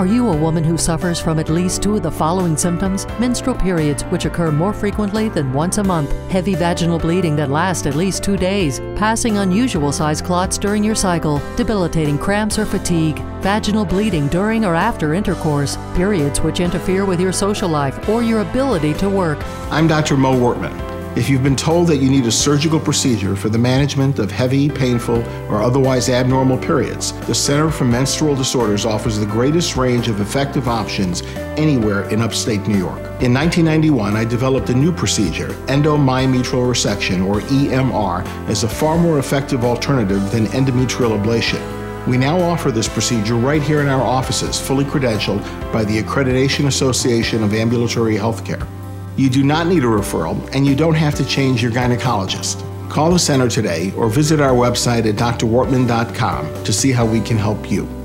Are you a woman who suffers from at least two of the following symptoms? Menstrual periods, which occur more frequently than once a month, heavy vaginal bleeding that lasts at least 2 days, passing unusual size clots during your cycle, debilitating cramps or fatigue, vaginal bleeding during or after intercourse, periods which interfere with your social life or your ability to work. I'm Dr. Mo Wortman. If you've been told that you need a surgical procedure for the management of heavy, painful, or otherwise abnormal periods, the Center for Menstrual Disorders offers the greatest range of effective options anywhere in upstate New York. In 1991, I developed a new procedure, endomyometrial resection, or EMR, as a far more effective alternative than endometrial ablation. We now offer this procedure right here in our offices, fully credentialed by the Accreditation Association of Ambulatory Healthcare. You do not need a referral, and you don't have to change your gynecologist. Call the center today or visit our website at drwortman.com to see how we can help you.